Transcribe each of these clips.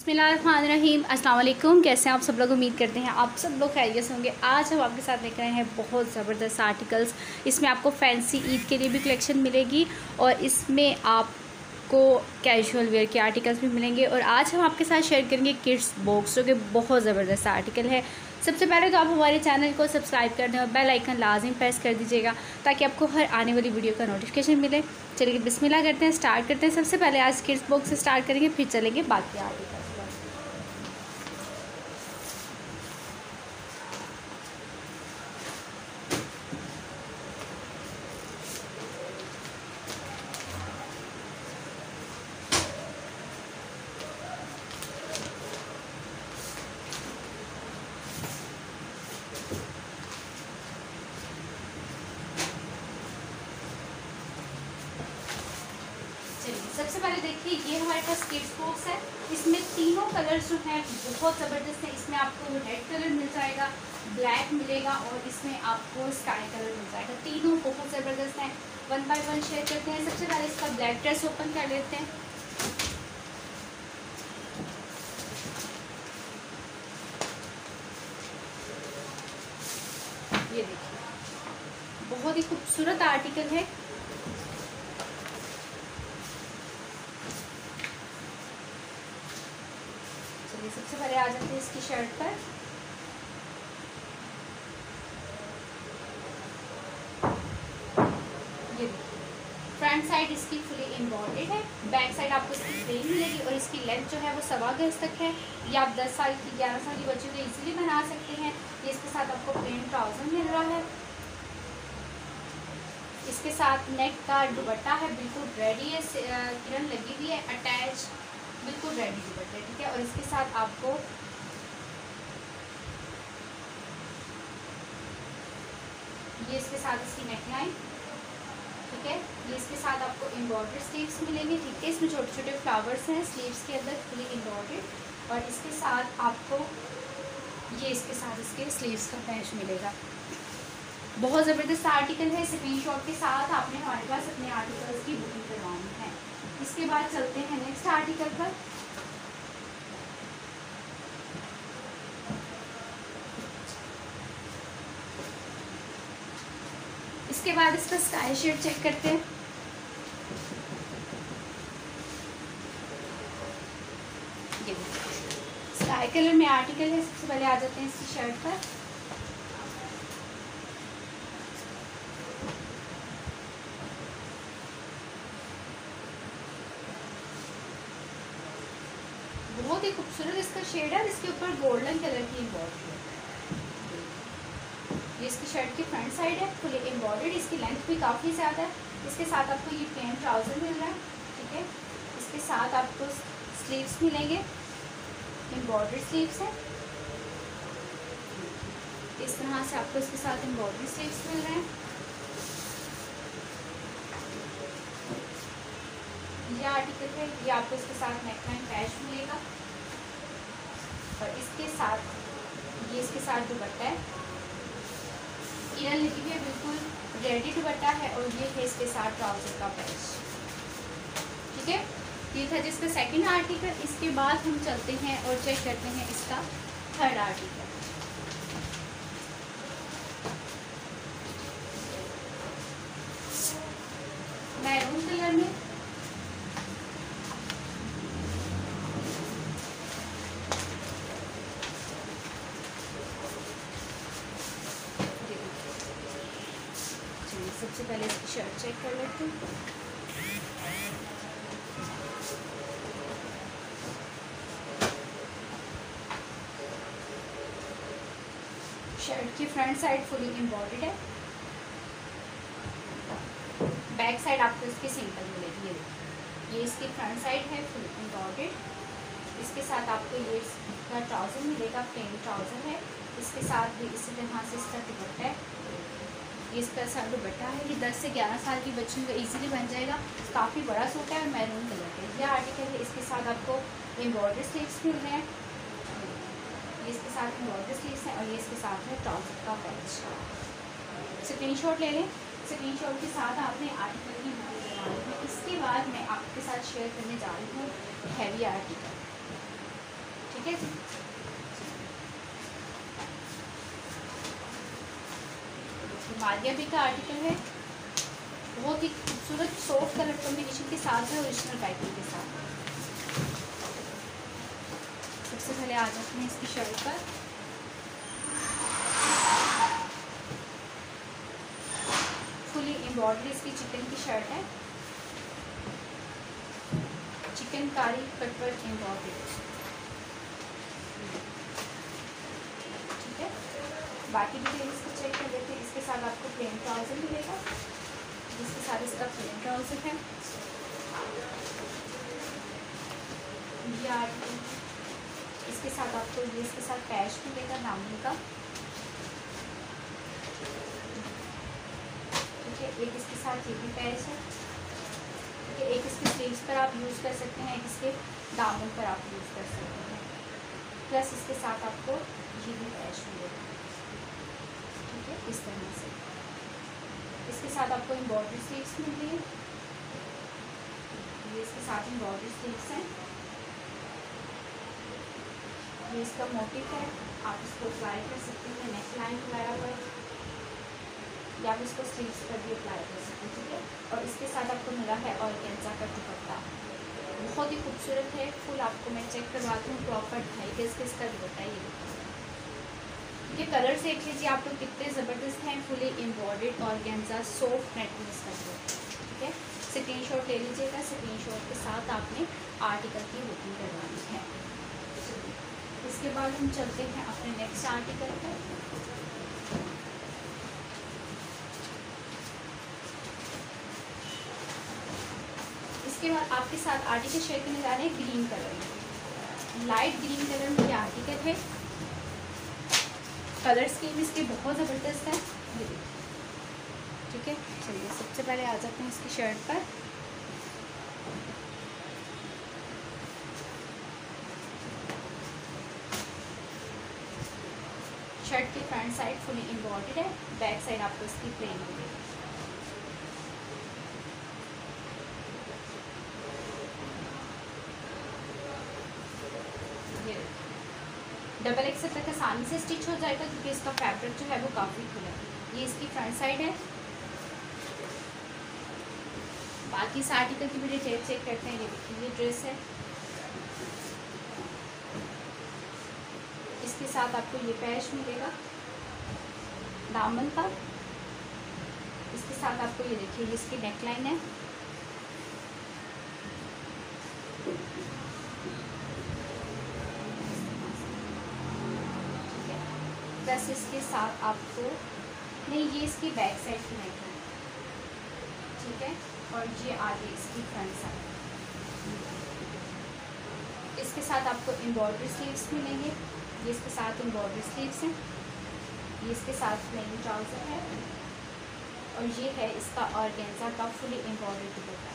बिस्मिल्लाहिर्रहमानिर्रहीम, अस्सलाम वालेकुम। कैसे हैं आप सब लोग? उम्मीद करते हैं आप सब लोग खैरियत से होंगे। आज हम आपके साथ लेकर आए हैं बहुत ज़बरदस्त आर्टिकल्स। इसमें आपको फैंसी ईद के लिए भी कलेक्शन मिलेगी और इसमें आपको कैजुअल वेयर के आर्टिकल्स भी मिलेंगे। और आज हम आपके साथ शेयर करेंगे किड्स बॉक्स, जो कि बहुत ज़बरदस्त आर्टिकल है। सबसे पहले तो आप हमारे चैनल को सब्सक्राइब कर दें और बेल आइकन लाजिम प्रेस कर दीजिएगा ताकि आपको हर आने वाली वीडियो का नोटिफिकेशन मिले। चलिए बिस्मिल्लाह करते हैं, स्टार्ट करते हैं। सबसे पहले आज किड्स बॉक्स से स्टार्ट करेंगे, फिर चलेंगे बाकी आर्टिकल। सबसे पहले देखिए, ये हमारे पास किड्स बॉक्स है। इसमें तीनों कलर्स जो हैं बहुत ज़बरदस्त है। इसमें आपको रेड कलर मिल जाएगा, ब्लैक मिलेगा और इसमें आपको स्काई कलर मिल जाएगा। तीनों बहुत ज़बरदस्त हैं। वन बाय वन शेयर करते हैं। सबसे पहले इसका ब्लैक ड्रेस ओपन कर लेते हैं। ये देखिए, बहुत ही खूबसूरत आर्टिकल है। सबसे पहले आ जाते हैं इसकी शर्ट पर। ये फ्रंट साइड इसकी फुली एम्ब्रॉयडर्ड है, बैक साइड आपको इसकी प्लेन मिलेगी और इसकी लेंथ जो है वो 1.25 गज तक है। ये आप 10 साल की, 11 साल के बच्चों को इजीली बना सकते हैं। ये इसके साथ आपको प्लेन ट्राउजर मिल रहा है। इसके साथ नेक का दुपट्टा है, बिल्कुल रेडी है, किरण लगी हुई है, अटैच बिल्कुल रेडी दुपट्टा है, ठीक है। और इसके साथ आपको ये इसके साथ इसकी नेकलाइन, ठीक है। ये इसके साथ आपको एम्ब्रॉयडर्ड स्लीव्स मिलेंगे, ठीक है। इसमें छोटे छोटे फ्लावर्स हैं स्लीव्स के अंदर, फुली एम्ब्रॉयडर्ड। और इसके साथ आपको ये इसके साथ इसके स्लीव्स का पैच मिलेगा। बहुत ज़बरदस्त आर्टिकल है। स्क्रीनशॉट के साथ आपने हमारे पास अपने आर्टिकल्स की बुकिंग करवानी है। इसके बाद चलते हैं नेक्स्ट आर्टिकल पर। इसके बाद इसका स्काई शेड चेक करते हैं। ये स्काई कलर में आर्टिकल है। सबसे पहले आ जाते हैं इसकी शर्ट पर। बहुत ही खूबसूरत इसका शेड है और इसके ऊपर गोल्डन कलर की एम्ब्रॉयडरी है। ये इसकी शर्ट की फ्रंट साइड है, फुली एम्ब्रॉयडर्ड। इसकी लेंथ भी काफ़ी ज़्यादा है। इसके साथ आपको ये प्लेन ट्राउज़र मिल रहा है, ठीक है। इसके साथ आपको स्लीव्स मिलेंगे, एम्ब्रॉयडर्ड स्लीव्स है। इस तरह से आपको इसके साथ एम्ब्रॉयडर्ड स्लीव्स मिल रहे हैं। ये आर्टिकल है। ये आपको इसके साथ नेकलाइन पैच मिलेगा और इसके साथ ये इसके साथ दुपट्टा है, किरण लगी हुई है, बिल्कुल रेडी दुपट्टा है। और ये है इसके साथ ट्राउजर का पैच, ठीक है। ये था जिसका सेकंड आर्टिकल। इसके बाद हम चलते हैं और चेक करते हैं इसका थर्ड आर्टिकल। मैरून कलर में सबसे पहले इसकी शर्ट चेक कर लेते हैं। शर्ट की फ्रंट साइड फुली एम्ब्रॉयडर्ड है, बैक साइड आपको इसके सिंपल मिलेगी। ये इसकी फ्रंट साइड है, फुली एम्ब्रॉयडर्ड। इसके साथ आपको ये इसका ट्राउजर मिलेगा, प्लेन ट्राउजर है। इसके साथ भी इसी तरह से इसका दुपट्टा है। ये इसका साथ दुपट्टा है। ये 10 से 11 साल की बच्चों का इजीली बन जाएगा। काफ़ी बड़ा सूट है और मैरून कलर है। यह आर्टिकल है। इसके साथ आपको एम्ब्रॉयडर्ड स्लीव्स मिल रहे हैं। ये इसके साथ एम्ब्रॉयडर्ड स्लीव्स हैं और ये इसके साथ है ट्राउजर का पैच। स्क्रीनशॉट ले लें। स्क्रीनशॉट के साथ आपने आर्टिकल की बुकिंग करवानी है। इसके बाद मैं आपके साथ शेयर करने जा रही हूँ हैवी आर्टिकल। ठीक है जी। हिमालय भी का आर्टिकल है, बहुत ही खूबसूरत सॉफ्ट कलर कॉम्बिनेशन के साथ है ओरिजिनल पाइपिंग के साथ। सबसे पहले आ जाते हैं इसकी शर्ट पर। फुली एम्ब्रॉयडरी इसकी चिकन की शर्ट है, चिकनकारी कटवर्क एम्ब्रॉयडरी, ठीक है। बाकी डिटेल इसको चेक कर लेते हैं। इसके साथ आपको प्लेन ट्राउजर मिलेगा, जिसके साथ इसका प्लेन ट्राउजर है। इसके साथ आपको ये इसके साथ पैच मिलेगा नामनी का, ठीक है। एक इसके साथ ये भी पैच है, ठीक है। एक इसके स्लीव्स पर आप यूज़ कर सकते हैं, एक इसके दामन पर आप यूज़ कर सकते हैं। प्लस इसके साथ आपको ये भी पैच मिलेगा, ठीक है, इस तरह से। इसके साथ आपको एम्ब्रॉयडरी स्लीव्स मिल रही है, ये इसके साथ एम्ब्रॉयडरी स्लीव्स हैं। ये इसका मोटिव है, आप इसको अप्लाई कर सकते हैं नेक लाइन वगैरह पर, या आप इसको स्लीव्स पर भी अप्लाई कर सकते हैं, ठीक है। और इसके साथ आपको मिला है ऑर्गेन्जा का दुपट्टा, बहुत ही खूबसूरत है। फुल आपको मैं चेक करवाती हूँ प्रॉपर 2.5 गज का इसका दुपट्टा ये देखिए। कलर्स देख लीजिए आप लोग कितने ज़बरदस्त हैं। Fully embroidered organza soft net में इसका दुपट्टा, ठीक है। स्क्रीन शॉट ले लीजिएगा, स्क्रीन शॉट के साथ आपने आर्टिकल की बुकिंग करवानी है। इसके बाद हम चलते हैं अपने नेक्स्ट आर्टिकल पर। इसके बाद आपके साथ आर्टिकल शेयर करने जा रहे हैं ग्रीन कलर में, लाइट ग्रीन कलर में ये आर्टिकल है। कलर स्कीम इसके बहुत ज़बरदस्त है, ठीक है। चलिए सबसे पहले आ जाते हैं इसकी शर्ट पर। शर्ट की फ्रंट साइड फुली एम्ब्रॉयडर्ड है, बैक साइड आपको इसकी प्लेन मिलेगी। XXL तक आसानी से स्टिच हो जाएगा क्योंकि इसका फैब्रिक जो है वो काफ़ी खुला है। ये इसकी फ्रंट साइड है। बाकी इस आर्टिकल की भी डिटेल चेक करते हैं। ये देखिए ये ड्रेस है, इसके साथ आपको ये पैच मिलेगा दामन का। इसके साथ आपको ये देखिए ये इसकी नेकलाइन है, ठीक है। बस इसके साथ आपको नहीं, ये इसकी बैक साइड की नेकलाइन, ठीक है। और ये आगे इसकी फ्रंट साइड। इसके साथ आपको एम्ब्रॉयडरी स्लीव्स मिलेंगे, ये इसके साथ एम्ब्रॉयडरी स्लीव्स हैं। ये इसके साथ प्लेन ट्राउज़र है, और ये है इसका ऑर्गेन्जा का फुली एम्ब्रॉयडर्ड दुपट्टा।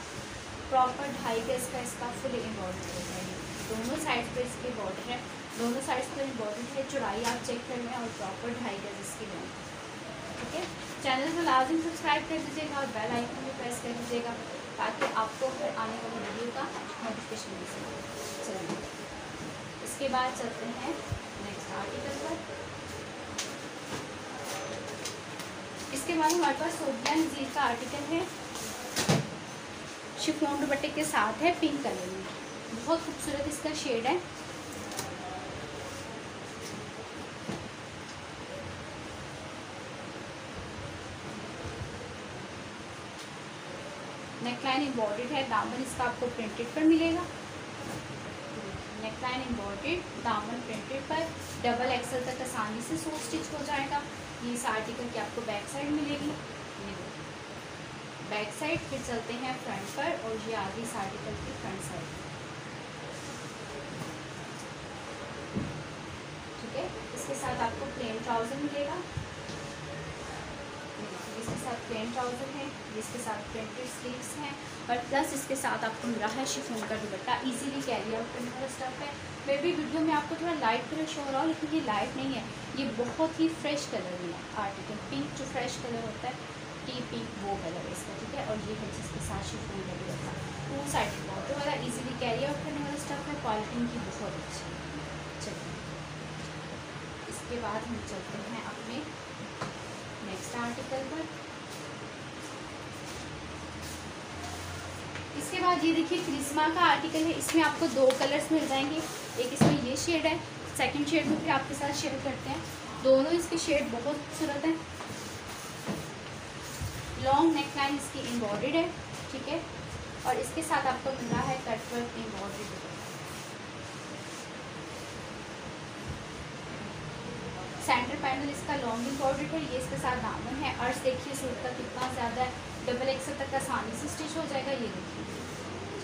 प्रॉपर 2.5 गज का इसका फुली एम्ब्रॉयडर्ड दुपट्टा है। दोनों साइड पर इसके बॉर्डर है, दोनों साइड पर एम्ब्रॉयडर्ड है। चौड़ाई आप चेक कर लें और प्रॉपर 2.5 गज इसकी लेंथ, ठीक है। चैनल को लाजमी सब्सक्राइब कर दीजिएगा और बेल आइकन भी प्रेस कर दीजिएगा ताकि आपको फिर आने वाली वीडियो का नोटिफिकेशन मिल सके। चलिए इसके बाद चलते हैं आर्टिकल पर। इसके बाद हमारे पास सोबन जी का आर्टिकल है, शिफॉन दुपट्टे के साथ है, पिंक कलर में, बहुत खूबसूरत इसका शेड है। नेकलाइन एम्ब्रॉयडर्ड है, दामन इसका आपको प्रिंटेड पर मिलेगा। नेकलाइन एम्ब्रॉयडर्ड, दामन प्रिंटेड पर, XXL तक आसानी से सो स्टिच हो जाएगा। ये इस आर्टिकल की आपको बैक साइड मिलेगी, बैक साइड। फिर चलते हैं फ्रंट पर, और ये आगे इस आर्टिकल की फ्रंट साइड, ठीक है। इसके साथ आपको प्लेन ट्राउजर मिलेगा, इसके साथ प्लेन ट्राउजर है, जिसके साथ प्रिंटेड स्लीव्स हैं। और प्लस इसके साथ आपको मिला है शिफॉन का दुपट्टा, इजीली कैरी आउट करने वाला स्टफ है। मे बी वीडियो में आपको थोड़ा लाइट कलर शो हो रहा हो, लेकिन ये लाइट नहीं है, ये बहुत ही फ्रेश कलर में आर्टिकल। पिंक जो फ्रेश कलर होता है, टी पिंक वो कलर है इसका, ठीक है। और ये है जिसके साथ शिफॉन का दुपट्टा, टू साइड बॉर्डर वाला, इजीली कैरी आउट करने वाला स्टफ है। क्वालिटी की बहुत अच्छी है, बाद हम चलते हैं अपने नेक्स्ट आर्टिकल पर। इसके बाद ये देखिए क्रिस्मा का आर्टिकल है। इसमें आपको दो कलर्स मिल जाएंगे, एक इसमें ये शेड है, सेकंड शेड भी फिर आपके साथ शेयर करते हैं। दोनों इसके शेड बहुत खूबसूरत हैं। लॉन्ग नेक लाइन इसकी एम्ब्रॉयडर्ड है, ठीक है, और इसके साथ आपको मिल रहा है कटवर्क एम्ब्रॉयडर्ड। सेंटर पैनल इसका लॉन्ग एम्ब्रॉयडर्ड है, ये इसके साथ दामन है। अर्ज देखिए सूट का कितना ज़्यादा है, डबल एक्सल तक आसानी से स्टिच हो जाएगा। ये देखिए,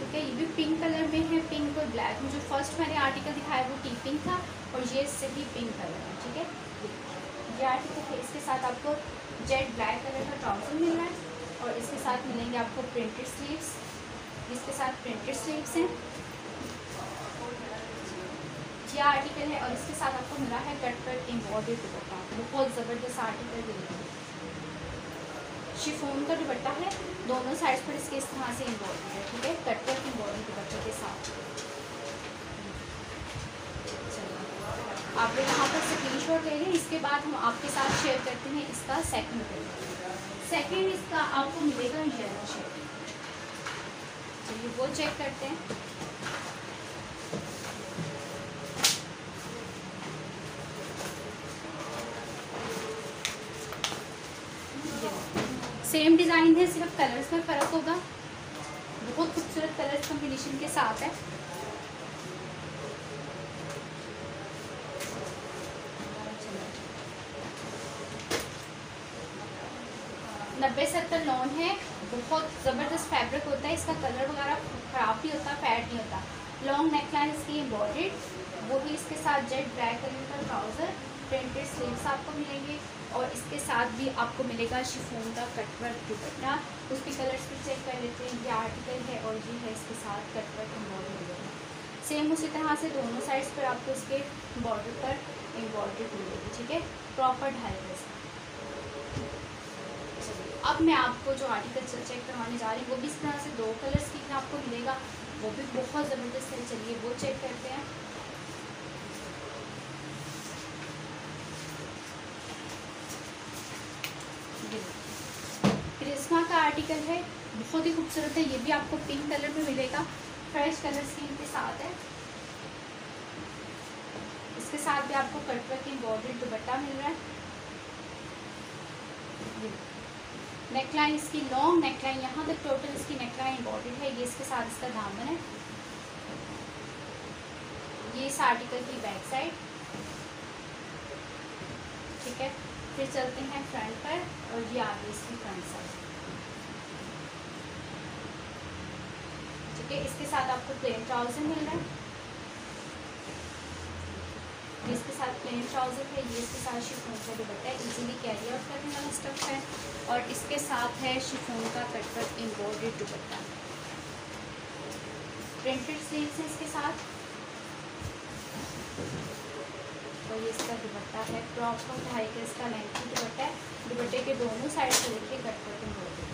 ठीक है, ये भी पिंक कलर में है, पिंक और ब्लैक। मुझे फर्स्ट मैंने आर्टिकल दिखाया वो टी पिंक था और ये इससे भी पिंक कलर है, ठीक है। ये आर्टिकल है, इसके साथ आपको जेट ब्लैक कलर का ट्राउजर मिल रहा है और इसके साथ मिलेंगे आपको प्रिंटेड स्लीव्स। इसके साथ प्रिंटेड स्लीव्स हैं। यह आर्टिकल है और इसके साथ आपको मिला है कटवर्क एम्ब्रॉयडर्ड दुपट्टा, बहुत ज़बरदस्त आर्टिकल है। शिफॉन का दुपट्टा है, दोनों साइड्स पर इसके इस तरह से एम्ब्रॉयडरी है, ठीक है, कटवर्क एम्ब्रॉयडर्ड दुपट्टे के साथ। आप लोग यहाँ पर स्क्रीनशॉट ले लें। इसके बाद हम आपके साथ शेयर करते हैं इसका सेकेंड कलर। सेकेंड इसका आपको मिलेगा येलो शेड, चलिए वो चेक करते हैं। सेम डिज़ाइन है, सिर्फ कलर्स में फ़र्क होगा। बहुत खूबसूरत कलर्स कॉम्बिनेशन के साथ है। नब्बे सत्तर लॉन है, बहुत ज़बरदस्त फैब्रिक होता है, इसका कलर वगैरह ख़राब नहीं होता, फैड नहीं होता। लॉन्ग नेकलाइन इसकी एम्ब्रॉयडर्ड, वो ही इसके साथ जेट ब्लैक कलर का ट्राउज़र, प्रिंटेड स्लीव्स आपको मिलेंगे और इसके साथ भी आपको मिलेगा शिफॉन का कटवर्क दुपट्टा। उसके कलर्स भी चेक कर लेते हैं। ये आर्टिकल है और ये है इसके साथ कटवर्क एम्ब्रॉयडर्ड। सेम उसी तरह से दोनों साइड्स पर आपको इसके बॉर्डर पर एम्ब्रॉयडर्ड मिलेगी, ठीक है, प्रॉपर ढाई ड्रेस। अब मैं आपको जो आर्टिकल चेक करवाने जा रही हूँ वो भी इस तरह से दो कलर्स की आपको मिलेगा, वो भी बहुत ज़बरदस्त है। चलिए वो चेक करते हैं। क्रिस्मा का आर्टिकल है, बहुत ही खूबसूरत है। ये भी आपको पिंक कलर में मिलेगा, फ्रेश कलर स्कीम के साथ है। इसके साथ भी आपको कटवर्क एम्ब्रॉयडर्ड दुपट्टा मिल रहा है। नेकलाइन इसकी लॉन्ग नेकलाइन, यहाँ तक टोटल इसकी नेकलाइन एम्ब्रॉयडर्ड है। ये इसके साथ इसका दामन है। ये इस आर्टिकल की बैक साइड, ठीक है। फिर चलते हैं फ्रंट पर और ये आगे इसकी फ्रंट साइड, ठीक है। इसके साथ आपको प्लेन ट्राउजर मिल रहा है, इसके साथ प्लेन ट्राउजर है। ये इसके साथ शिफॉन का दुपट्टा है, इजीली कैरी आउट करने वाला स्टफ है और इसके साथ है शिफॉन का cutwork embroidered dupatta. Printed sleeves है इसके साथ और ये इसका दुपट्टा है, प्रॉपर ढाई का इसका लेंथ का दुपट्टा है। दुपट्टे के दोनों साइड से देखिए कटवर्क एम्ब्रॉयडरी,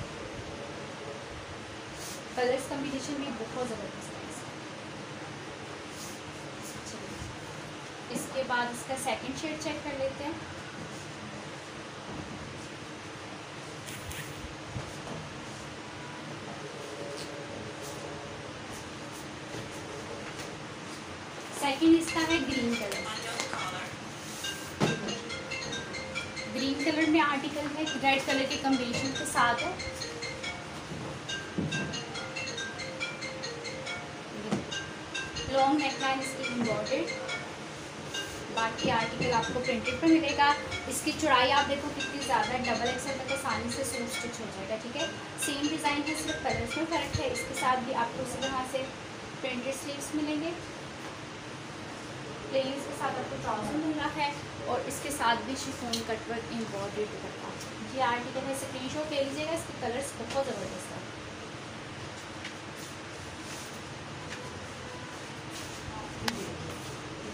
कलर्स कॉम्बिनेशन भी बहुत ज़बरदस्त है। इसके बाद इसका सेकंड शेड चेक कर लेते हैं। सेकंड इसका है ग्रीन कलर। ग्रीन कलर में आर्टिकल है, रेड कलर के कॉम्बिनेशन के साथ है। लॉन्ग नेकलाइन इसकी एम्ब्रॉयडर्ड, बाकी आर्टिकल आपको प्रिंटेड पर मिलेगा। इसकी चौड़ाई आप देखो कितनी ज़्यादा, डबल एक्सल तक आसानी से सूट स्टिच हो जाएगा, ठीक है। सेम डिज़ाइन है, सिर्फ कलर्स में फ़र्क है। इसके साथ भी आपको उसी तरह से प्रिंटेड स्लीव्स मिलेंगे, प्लेन्स के साथ आपको ट्राउजर मिल रहा है और इसके साथ भी शिफॉन कटवर्क एम्ब्रॉयडर्ड दुपट्टा। ये आर्टिकल है, स्क्रीनशॉट ले लीजिएगा। इसके कलर्स बहुत ज़बरदस्त है।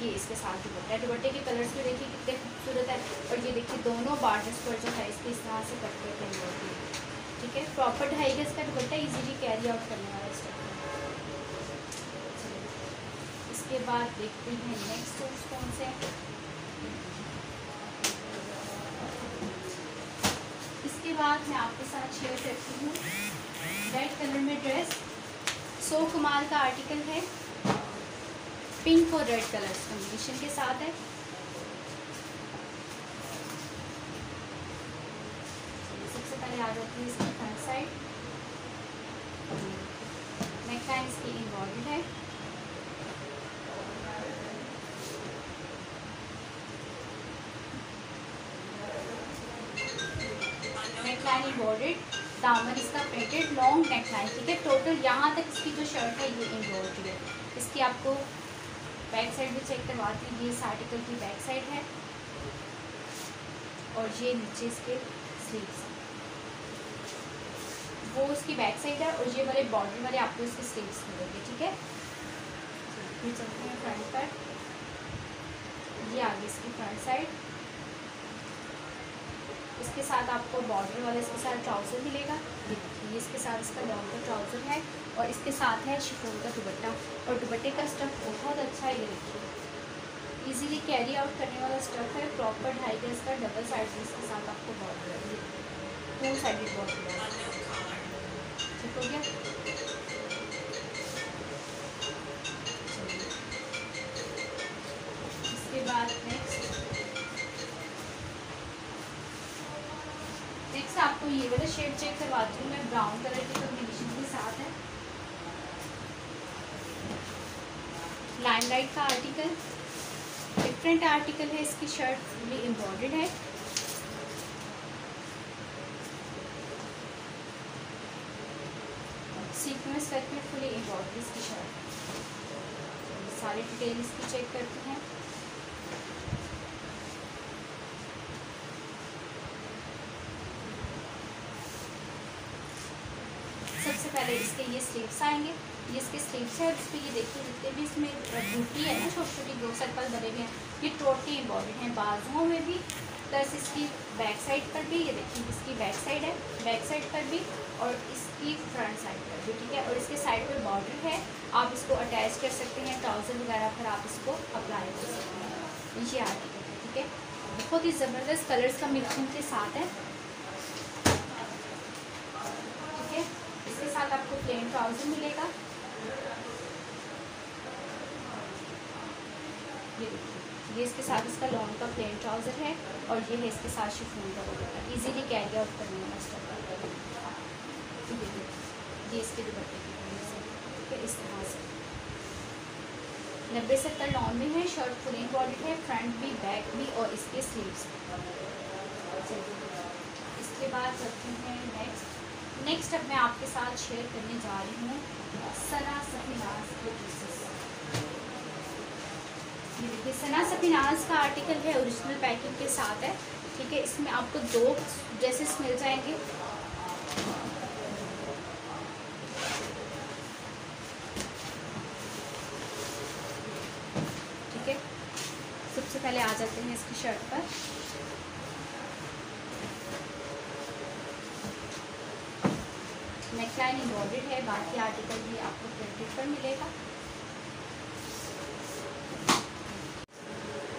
ये इसके साथ दुपट्टा, दुपट्टे के कलर्स भी देखिए कितने खूबसूरत है और ये देखिए दोनों बॉर्डर्स पर जो है इसके इस तरह से कटवर्क एम्ब्रॉयडरी, ठीक है, प्रॉपर ढाई गज का दुपट्टा, इजीली कैरी आउट करने वाला स्टफ। इसके बाद देखते हैं नेक्स्ट सूट्स कौन से हैं। की बात मैं आपके साथ शेयर करती हूँ। रेड कलर में ड्रेस 100 कमाल का आर्टिकल है। पिंक और रेड कलर्स कॉम्बिनेशन के साथ है। सबसे पहले आ जाती है इसकी फ्रंट साइड। नेकलाइन इसकी एम्ब्रॉयडर्ड है। नेकलाइन एम्ब्रॉयडर्ड, दामन इसका प्रिंटेड, लॉन्ग नेकलाइन। ठीक है, टोटल यहाँ तक इसकी जो शर्ट है ये एम्ब्रॉयडर्ड है। इसकी आपको बैक साइड भी चेक करवाती हूँ। ये इस आर्टिकल की बैक साइड है और ये नीचे इसके स्लीव्स, वो उसकी बैक साइड है। और ये वाले बॉर्डर वाले आपको इसके स्लीव्स मिलेंगे। ठीक है, फिर चलते हैं फ्रंट पर। ये आगे इसकी फ्रंट साइड, इसके साथ आपको बॉर्डर वाले इसके साथ ट्राउज़र मिलेगा। देखिए इसके साथ इसका लॉन्ग ट्राउज़र है और इसके साथ है शिफॉन का दुपट्टा। और दुपट्टे का स्टफ बहुत अच्छा है, ये देखिए, ईजिली कैरी आउट करने वाला स्टफ है। प्रॉपर 2.5 गज का डबल साइड इसके साथ आपको बॉर्डर है, 2 साइडेड बॉर्डर। ठीक हो गया। इसके बाद नेक्स्ट आपको ये वाला शेड चेक करवाती हूँ मैं। ब्राउन कलर के कॉम्बिनेशन के साथ है। लाइमलाइट का आर्टिकल, डिफरेंट आर्टिकल है। इसकी शर्ट फुली एम्ब्रॉयडर्ड है। सीक्वेंस करके फुली एम्ब्रॉयडरी इसकी शर्ट। सारी डिटेल इसकी चेक करते हैं। सबसे पहले इसके ये स्लीव्स आएंगे। ये इसके स्लीव्स है। इस पर ये देखिए जितने भी इसमें बूटी है ना, छोटी छोटी दो सर्कल बने हुए हैं, ये टोटली एम्ब्रॉयडर्ड हैं। बाजुओं में भी प्लस इसकी बैक साइड पर भी, ये देखिए इसकी बैक साइड है, बैक साइड पर भी और इसकी फ्रंट साइड पर भी। ठीक है, और इसके साइड पर बॉर्डर है। आप इसको अटैच कर सकते हैं ट्राउज़र वगैरह पर, आप इसको अप्लाई कर सकते हैं। ये आर्टिकल है। ठीक है, बहुत ही ज़बरदस्त कलर्स का मिक्सिंग के साथ है। ठीक है, इसके साथ आपको प्लेन ट्राउज़र मिलेगा। ये इसके साथ इसका लॉन्ग का प्लेन ट्राउज़र है और ये है इसके साथ शिफॉन का दुपट्टा, इजीली कैरी आउट करने में स्टफ है। ये इसके दुपट्टे की ठीक है, इस तरह से 90-70 लॉन्ग में है। शर्ट फुल एम्ब्रॉयडर्ड है, फ्रंट भी बैक भी और इसके स्लीव्स। इसके बाद चलते हैं नेक्स्ट अब मैं आपके साथ शेयर करने जा रही हूँ सना सफिनाज के पीसेस। देखिए सना सफिनाज का आर्टिकल है, ओरिजिनल पैकिंग के साथ है। ठीक है, इसमें आपको 2 ड्रेसेस मिल जाएंगे। ठीक है, सबसे पहले आ जाते हैं इसकी शर्ट पर। नेकलाइन एम्ब्रॉयडर्ड है, बाकी आर्टिकल भी आपको प्रिंटेड पर मिलेगा।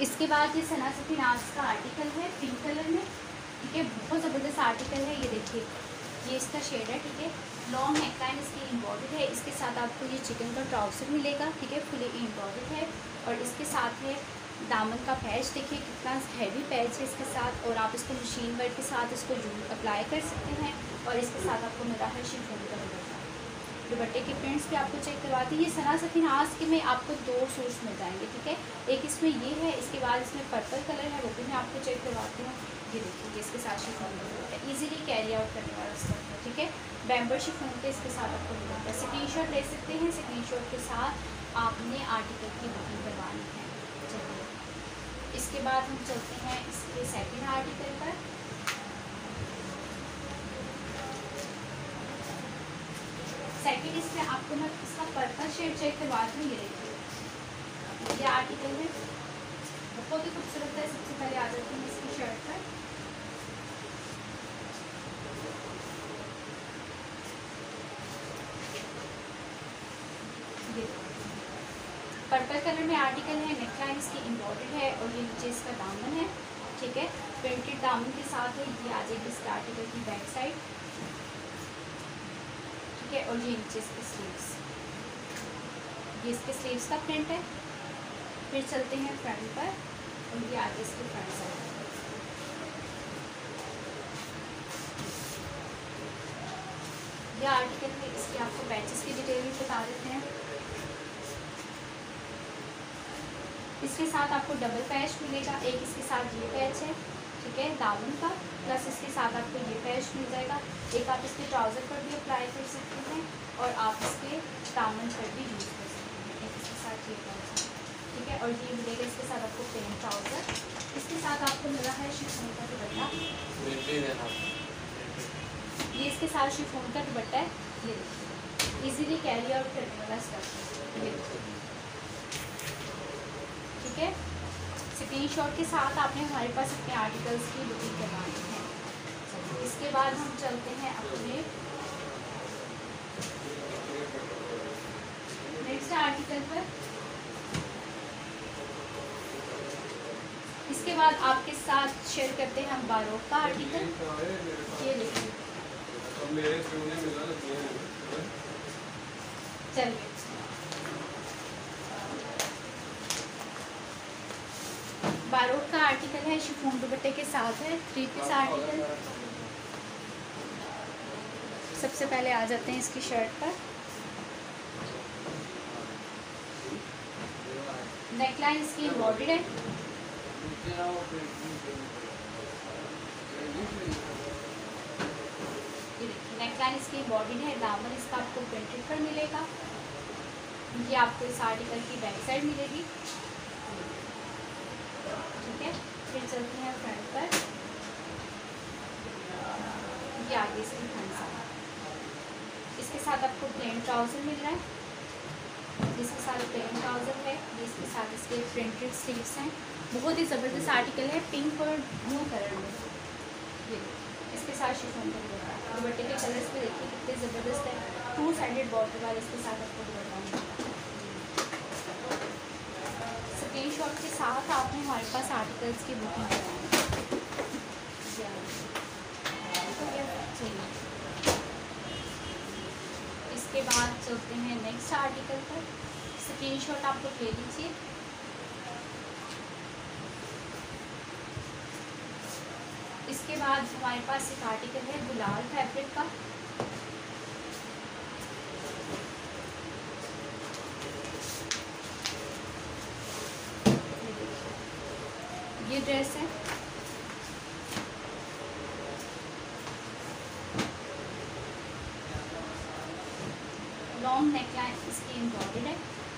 इसके बाद ये सना सफिनाज का आर्टिकल है, पिंक कलर में। ठीक है, बहुत ज़बरदस्त आर्टिकल है। ये देखिए ये इसका शेड है। ठीक है, लॉन्ग नेकलाइन इसकी एम्ब्रॉयडर्ड है। इसके साथ आपको ये चिकन का ट्राउज़र मिलेगा। ठीक है, फुली एम्ब्रॉयडर्ड है और इसके साथ है दामन का पैच। देखिए कितना हैवी पैच है इसके साथ, और आप इसको मशीन वर्क के साथ इसको अप्लाई कर सकते हैं। और इसके साथ आपको मिला है शिफॉन का दुपट्टा। दुपट्टे के प्रिंट्स भी आपको चेक करवाती है। ये सना सफिनाज के में आपको 2 सूट्स मिल जाएंगे। ठीक है, एक इसमें ये है, इसके बाद इसमें पर्पल कलर है, वो भी मैं आपको चेक करवाती हूँ। ये देखिए इसके साथ शिफॉन का दुपट्टा, ईजिली कैरी आउट करने वाला स्टफ है। ठीक है, बैम्बर शिफॉन के इसके साथ आपको मिल जाता है। स्क्रीनशॉट ले सकते हैं, स्क्रीनशॉट के साथ आपने आर्टिकल की बुकिंग करवानी है। चलिए इसके बाद हम चलते हैं इसके सेकेंड आर्टिकल पर। सेकेंड इसमें आपको मैं इसका पर्पल शेड चेक करवाती हूँ। ये देखिए ये आर्टिकल है, बहुत ही खूबसूरत है। सबसे पहले आ जाती है इसकी शर्ट पर। ये पर्पल कलर में आर्टिकल है, नेकलाइन इसकी एम्ब्रॉयडर्ड है और ये नीचे इसका दामन है। ठीक है। प्रिंटेड दामन के साथ है, ये आ जाएगी इसके आर्टिकल की बैक साइड, ठीक है। और ये नीचे इसके स्लीव्स, ये इसके स्लीव्स का प्रिंट है। फिर चलते हैं फ्रंट पर, और ये आ जाए इसके फ्रंट साइड, ये आर्टिकल में। इसके आपको बैचेस की डिटेल भी बता देते हैं। इसके साथ आपको डबल पैच मिलेगा, एक इसके साथ ये पैच है, ठीक है, दामन का, प्लस इसके साथ आपको ये पैच मिल जाएगा। एक आप इसके ट्राउज़र पर भी अप्लाई कर सकते हैं और आप इसके दामन पर भी यूज़ कर सकते हैं। एक इसके साथ ये पैच है, ठीक है, और ये मिलेगा इसके साथ आपको प्लेन ट्राउज़र। इसके साथ आपको मिला है शिफॉन का दुपट्टा, ये इसके साथ शिफॉन का दुपट्टा है, ये देखिए, इजीली कैरी आउट करने वाला स्टफ, ये देखिए, ठीक है। स्क्रीनशॉट के साथ आपने हमारे पास अपने आर्टिकल्स की बुकिंग करवानी है। इसके बाद हम चलते हैं अपने नेक्स्ट आर्टिकल पर। इसके बाद आपके साथ शेयर करते हैं हम बारोक का आर्टिकल, ये देखिए। चलिए, बारोक का आर्टिकल है, शिफॉन दुपट्टे के साथ है, थ्री पीस आर्टिकल। सबसे पहले आ जाते हैं इसकी शर्ट पर। नेकलाइन इसकी एम्ब्रॉयडर्ड है, नेकलाइन इसकी एम्ब्रॉयडर्ड है। दामन इसका आपको प्रिंटेड पर मिलेगा, ये आपको इस आर्टिकल की बैक साइड मिलेगी, ठीक है। फिर चलते हैं फ्रंट पर, ये आगे इसकी फ्रंट साइड। इसके साथ आपको प्लेन ट्राउज़र मिल रहा है, इसके साथ प्लेन ट्राउज़र है, इसके साथ इसके प्रिंटेड स्लीव्स हैं। बहुत ही ज़बरदस्त आर्टिकल है, पिंक और ब्लू कलर में, ये इसके साथ शिफॉन का दुपट्टा। दुपट्टे के कलर्स पे देखिए कितने ज़बरदस्त है, 2 साइडेड बॉर्डर वाले, इसके साथ आपको दुपट्टा मिल रहा है। टी शॉर्ट के साथ आपने हमारे पास आर्टिकल्स की बुकिंग करवाई है। इसके बाद चलते हैं नेक्स्ट आर्टिकल पर। स्क्रीन शॉट आप लोग ले लीजिए। इसके बाद हमारे पास एक आर्टिकल है गुलाल फैब्रिक का, ये ड्रेस है, लॉन्ग नेकलाइन इसकी एम्ब्रॉयडर्ड है, ठीक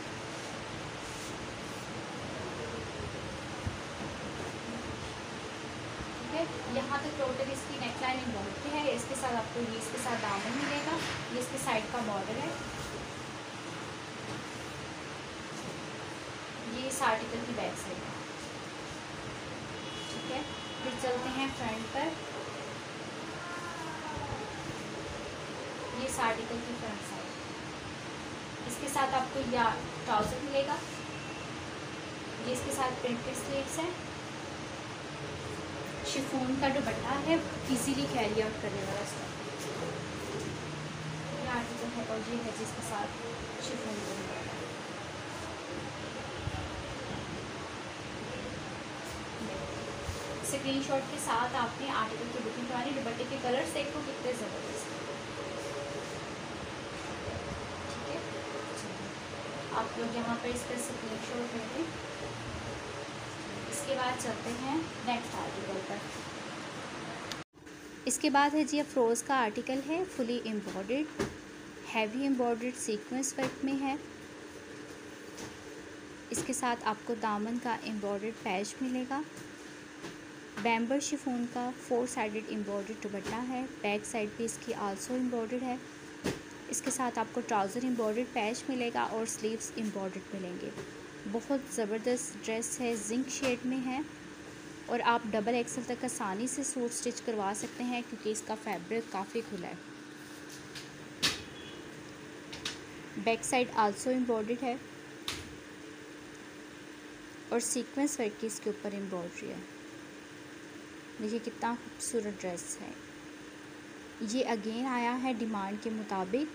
है। यहाँ तक टोटल इसकी नेकलाइन एम्ब्रॉयडर्ड है। इसके साथ आपको ये इसके साथ दामन मिलेगा, ये इसके साइड का बॉर्डर है, ये इस आर्टिकल की बैक साइड है, ठीक है। फिर चलते हैं फ्रंट पर, ये इस आर्टिकल की फ्रंट साइड। इसके साथ आपको या ट्राउज़र मिलेगा, ये इसके साथ प्रिंटेड स्लीव्स है, शिफॉन का दुपट्टा है, इजीली कैरी आउट करने वाला स्टफ, ये आर्टिकल है। और ये है जिसके साथ शिफॉन का दुपट्टा, स्क्रीन शॉट के साथ आपने आर्टिकल की बुकिंग करवानी। दुपट्टे के कलर्स देखो कितने ज़बरदस्त, ठीक है। आप लोग यहाँ पर इसका स्क्रीन शॉट लेते हैं। इसके बाद चलते हैं नेक्स्ट आर्टिकल पर। इसके बाद है जी अफ्रोज़ का आर्टिकल है, fully embroidered, heavy embroidered sequence work में है। इसके साथ आपको दामन का एम्ब्रॉयडर्ड पैच मिलेगा, बैम्बर शिफॉन का 4 साइडेड एम्ब्रॉयडर्ड दुपट्टा है, बैक साइड भी इसकी आल्सो एम्ब्रॉयडर्ड है। इसके साथ आपको ट्राउज़र एम्ब्रॉयडर्ड पैच मिलेगा और स्लीव्स एम्ब्रॉयडर्ड मिलेंगे। बहुत ज़बरदस्त ड्रेस है, जिंक शेड में है, और आप XXL तक आसानी से सूट स्टिच करवा सकते हैं क्योंकि इसका फैब्रिक काफ़ी खुला है। बैक साइड आल्सो एम्ब्रॉयडर्ड है और सीक्वेंस वर्क की इसके ऊपर एम्ब्रॉयडरी है। देखिए कितना खूबसूरत ड्रेस है। ये अगेन आया है डिमांड के मुताबिक।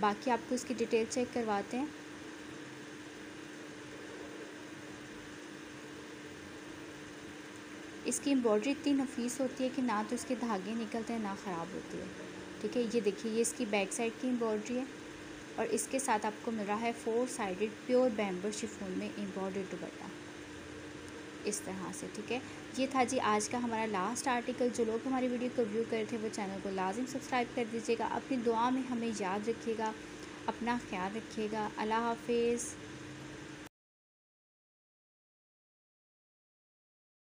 बाकी आपको इसकी डिटेल चेक करवाते हैं। इसकी एम्ब्रॉयडरी इतनी नफीस होती है कि ना तो इसके धागे निकलते हैं ना ख़राब होती है। ठीक है, ये देखिए ये इसकी बैक साइड की एम्ब्रॉयडरी है और इसके साथ आपको मिल रहा है 4 साइडेड प्योर बैम्बर शिफॉन में एम्ब्रॉयडरी दुपट्टा इस तरह से। ठीक है, ये था जी आज का हमारा लास्ट आर्टिकल। जो लोग हमारी वीडियो को व्यू करे थे वो चैनल को लाजिम सब्सक्राइब कर दीजिएगा। अपनी दुआ में हमें याद रखिएगा। अपना ख्याल रखिएगा। अल्लाह हाफिज़।